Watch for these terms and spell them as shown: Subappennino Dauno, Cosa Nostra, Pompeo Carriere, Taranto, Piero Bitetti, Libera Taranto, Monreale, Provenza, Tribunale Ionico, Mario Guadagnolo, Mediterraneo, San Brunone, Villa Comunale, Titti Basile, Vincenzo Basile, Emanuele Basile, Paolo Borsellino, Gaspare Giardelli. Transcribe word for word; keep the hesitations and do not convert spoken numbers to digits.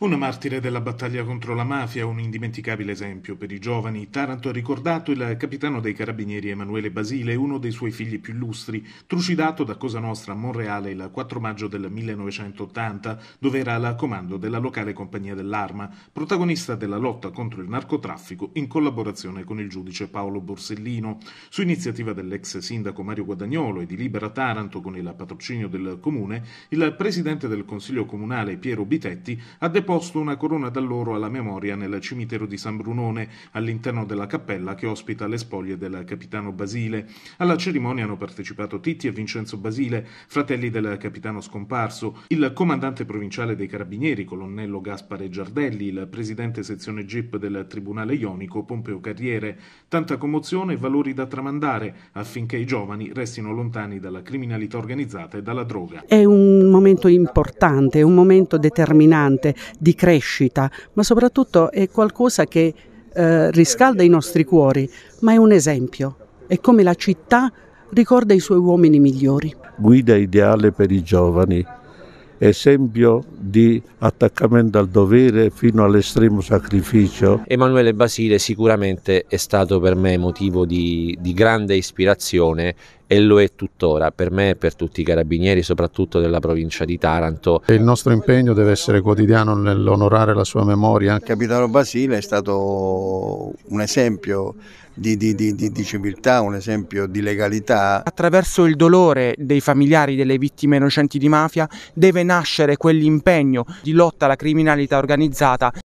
Un martire della battaglia contro la mafia, un indimenticabile esempio per i giovani, Taranto ha ricordato il capitano dei carabinieri Emanuele Basile, uno dei suoi figli più illustri, trucidato da Cosa Nostra a Monreale il quattro maggio del millenovecentottanta, dove era al comando della locale compagnia dell'arma, protagonista della lotta contro il narcotraffico in collaborazione con il giudice Paolo Borsellino. Su iniziativa dell'ex sindaco Mario Guadagnolo e di Libera Taranto con il patrocinio del comune, il presidente del Consiglio Comunale Piero Bitetti ha depositato posto una corona d'alloro alla memoria nel cimitero di San Brunone, all'interno della cappella che ospita le spoglie del capitano Basile. Alla cerimonia hanno partecipato Titti e Vincenzo Basile, fratelli del capitano scomparso, il comandante provinciale dei carabinieri, colonnello Gaspare Giardelli, il presidente sezione G I P del Tribunale Ionico, Pompeo Carriere. Tanta commozione e valori da tramandare affinché i giovani restino lontani dalla criminalità organizzata e dalla droga. È un momento importante, un momento determinante di crescita, ma soprattutto è qualcosa che eh, riscalda i nostri cuori, ma è un esempio, è come la città ricorda i suoi uomini migliori. Guida ideale per i giovani, esempio di attaccamento al dovere fino all'estremo sacrificio. Emanuele Basile sicuramente è stato per me motivo di, di grande ispirazione e lo è tuttora per me e per tutti i carabinieri, soprattutto della provincia di Taranto. Il nostro impegno deve essere quotidiano nell'onorare la sua memoria. Il capitano Basile è stato un esempio di, di, di, di civiltà, un esempio di legalità. Attraverso il dolore dei familiari delle vittime innocenti di mafia deve nascere quell'impegno di lotta alla criminalità organizzata.